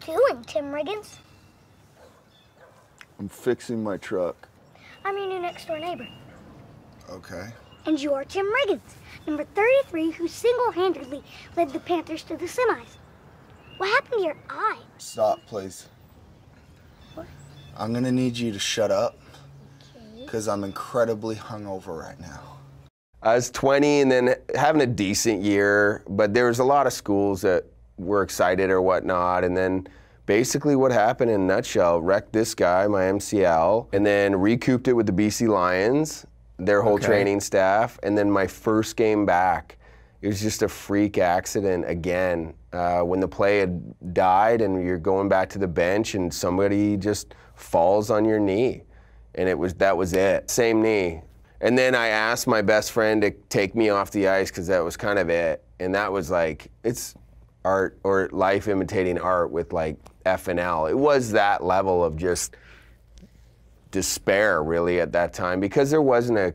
doing, Tim Riggins? I'm fixing my truck. I'm your new next-door neighbor. Okay. And you are Tim Riggins, number 33, who single-handedly led the Panthers to the semis. What happened to your eye? Stop, please. What? I'm gonna need you to shut up, because I'm incredibly hungover right now. I was 20 and then having a decent year, but there was a lot of schools that were excited or whatnot, and then basically what happened in a nutshell, wrecked this guy, my MCL, and then recouped it with the BC Lions, their whole training staff, and then my first game back, it was just a freak accident again. When the play had died and you're going back to the bench and somebody just falls on your knee. And that was it, same knee. And then I asked my best friend to take me off the ice because that was kind of it. And that was like, it's art or life imitating art with like FNL. It was that level of just despair really at that time because there wasn't a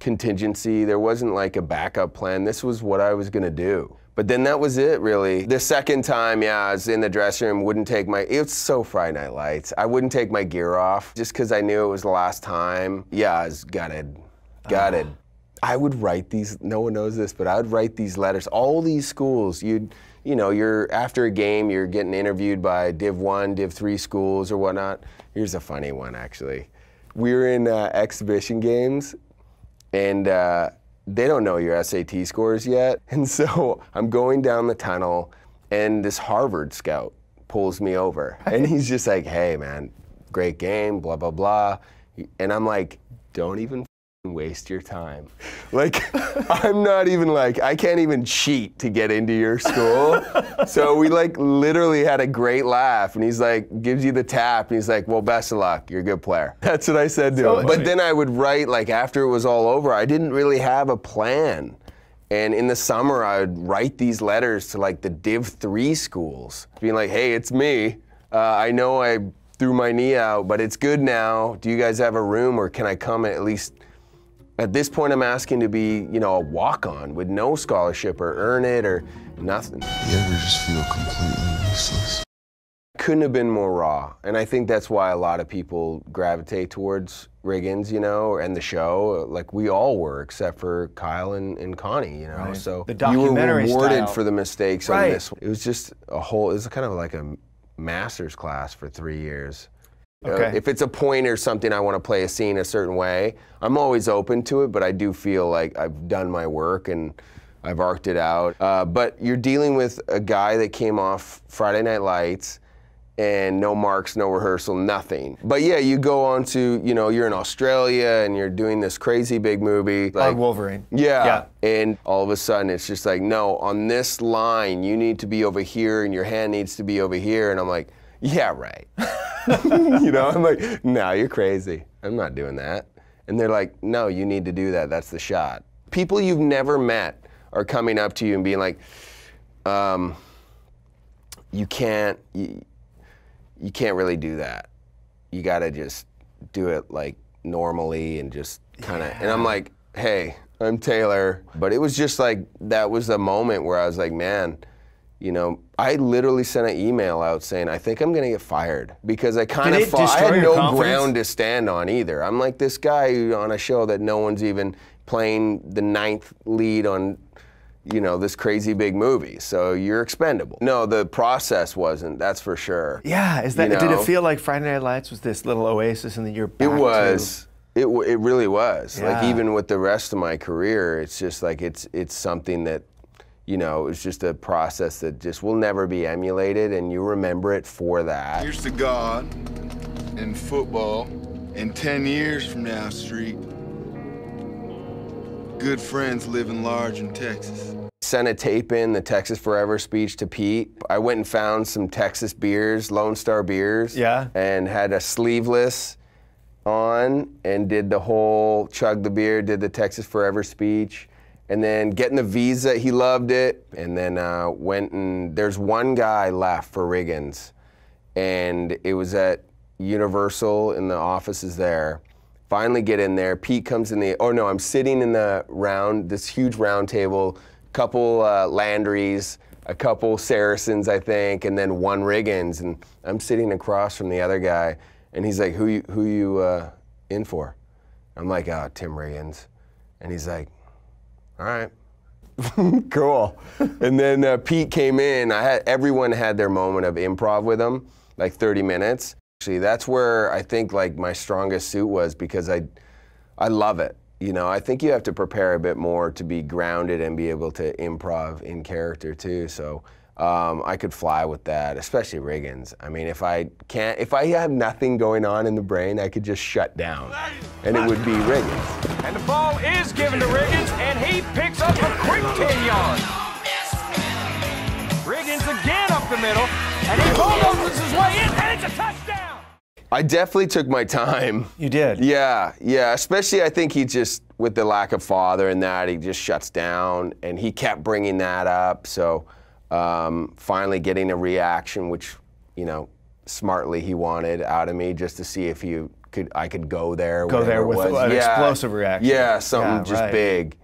contingency, there wasn't like a backup plan. This was what I was gonna do. But then that was it really. The second time, yeah, I was in the dressing room, wouldn't take my, it's so Friday Night Lights. I wouldn't take my gear off just because I knew it was the last time. Yeah, I was gutted, gutted. I would write these, no one knows this, but I would write these letters. All these schools, you know, you're after a game, you're getting interviewed by Div 1, Div 3 schools or whatnot. Here's a funny one actually. We were in exhibition games and they don't know your SAT scores yet. And so I'm going down the tunnel and this Harvard scout pulls me over. And he's just like, hey man, great game, blah, blah, blah. And I'm like, don't even waste your time. Like, I'm not even like, I can't even cheat to get into your school. So we like literally had a great laugh and he's like, gives you the tap and he's like, well, best of luck, you're a good player. That's what I said to him. But then I would write like after it was all over, I didn't really have a plan. And in the summer I would write these letters to like the Div 3 schools, being like, hey, it's me. I know I threw my knee out, but it's good now. Do you guys have a room or can I come at least? At this point, I'm asking to be, you know, a walk-on with no scholarship or earn it or nothing. You ever just feel completely useless? Couldn't have been more raw, and I think that's why a lot of people gravitate towards Riggins, you know, and the show. Like we all were, except for Kyle and Connie, you know. Right. So the documentary you were rewarded for the mistakes on this. It was just a whole. It was kind of like a master's class for 3 years. Okay. If it's a point or something I want to play a scene a certain way, I'm always open to it, but I do feel like I've done my work and I've arced it out. But you're dealing with a guy that came off Friday Night Lights and no marks, no rehearsal, nothing. But yeah, you go on to, you know, you're in Australia and you're doing this crazy big movie. Like Wolverine. Yeah, yeah. And all of a sudden it's just like, no, on this line you need to be over here and your hand needs to be over here. And I'm like, yeah, right. You know, I'm like, no, you're crazy. I'm not doing that. And they're like, no, you need to do that. That's the shot. People you've never met are coming up to you and being like, you can't really do that. You got to just do it like normally and just kind of, and I'm like, hey, I'm Taylor. But it was just like, that was the moment where I was like, man, you know, I literally sent an email out saying, I think I'm gonna get fired because I kind of I had no ground to stand on either. I'm like this guy on a show that no one's even playing the 9th lead on, you know, this crazy big movie. So you're expendable. No, the process wasn't, that's for sure. Yeah, is that, you know? Did it feel like Friday Night Lights was this little oasis and then you're back It really was. Yeah. Like even with the rest of my career, it's just like, it's something that, you know, it was just a process that just will never be emulated, and you remember it for that. Here's to God and football, and 10 years from now, Street, good friends living large in Texas. Sent a tape in, the Texas Forever speech to Pete. I went and found some Texas beers, Lone Star beers, and had a sleeveless on, and did the whole chug the beer, did the Texas Forever speech. And then getting the visa, he loved it. And then went and there's one guy left for Riggins. And it was at Universal in the offices there. Finally get in there, Pete comes in the, oh no, I'm sitting in the round, this huge round table, couple Landrys, a couple Saracens, I think, and then one Riggins. And I'm sitting across from the other guy, and he's like, who you in for? I'm like, oh, Tim Riggins. And he's like, all right. Cool. And then Pete came in. Everyone had their moment of improv with him, like 30 minutes. Actually, that's where I think like my strongest suit was, because I love it. You know, I think you have to prepare a bit more to be grounded and be able to improv in character too. So I could fly with that, especially Riggins. I mean, if I have nothing going on in the brain, I could just shut down, and it would be Riggins. And the ball is given to Riggins, and he picks up a quick 10 yards. Riggins again up the middle, and he bulldozes his way in, and it's a touchdown. I definitely took my time. You did? Yeah, yeah. Especially I think he just, with the lack of father and that, he just shuts down, and he kept bringing that up. So finally getting a reaction, which, you know, smartly he wanted out of me, just to see if I could go there. Go there with an explosive reaction. Yeah, something just big.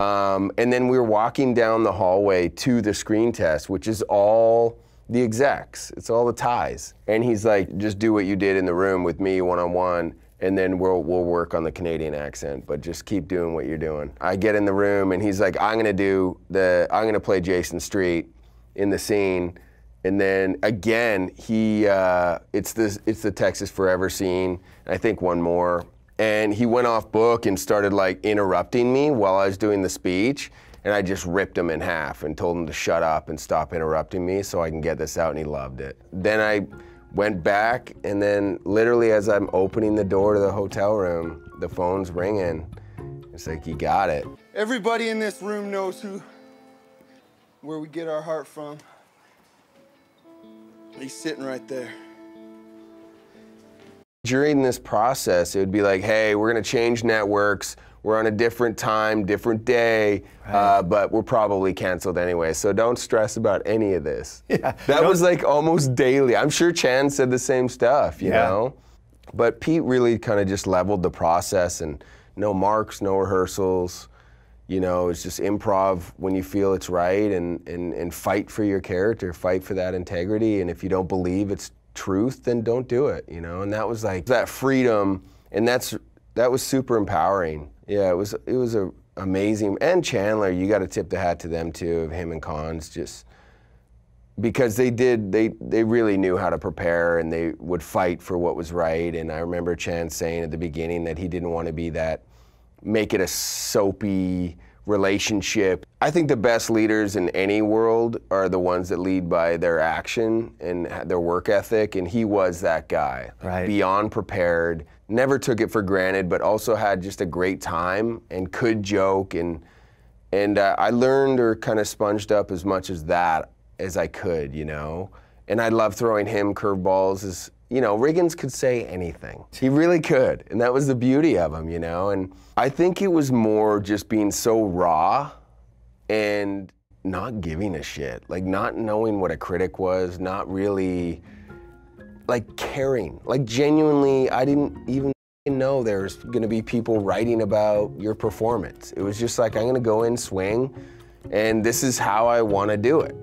And then we were walking down the hallway to the screen test, which is all the execs, it's all the ties. And he's like, just do what you did in the room with me one-on-one, and then we'll work on the Canadian accent, but just keep doing what you're doing. I get in the room, and he's like, I'm gonna play Jason Street in the scene. And then again, it's the Texas Forever scene, I think one more. And he went off book and started like interrupting me while I was doing the speech. And I just ripped him in half and told him to shut up and stop interrupting me so I can get this out, and he loved it. Then I went back, and then literally as I'm opening the door to the hotel room, the phone's ringing. It's like, you got it. Everybody in this room knows where we get our heart from. He's sitting right there. During this process, it would be like, hey, we're gonna change networks. We're on a different time, different day, but we're probably canceled anyway, so don't stress about any of this. Yeah, that was like almost daily. I'm sure Chan said the same stuff, you know? But Pete really kind of just leveled the process, and no marks, no rehearsals. You know, it's just improv when you feel it's right, and fight for your character, fight for that integrity, and if you don't believe it's truth, then don't do it, you know? And that was like that freedom, and that was super empowering. Yeah, it was a amazing, and Chandler, you got to tip the hat to them too, of him and Cons, just because they really knew how to prepare, and they would fight for what was right. And I remember Chan saying at the beginning that he didn't want to be that, make it a soapy relationship. I think the best leaders in any world are the ones that lead by their action and their work ethic, and he was that guy. Right. Beyond prepared. Never took it for granted, but also had just a great time and could joke, and I learned or kind of sponged up as much as that as I could, you know. And I love throwing him curveballs, as you know, Riggins could say anything. He really could, and that was the beauty of him, you know. And I think it was more just being so raw and not giving a shit, like not knowing what a critic was, not really like caring, like genuinely, I didn't even know there's gonna be people writing about your performance. It was just like, I'm gonna go in, swing, and this is how I wanna do it.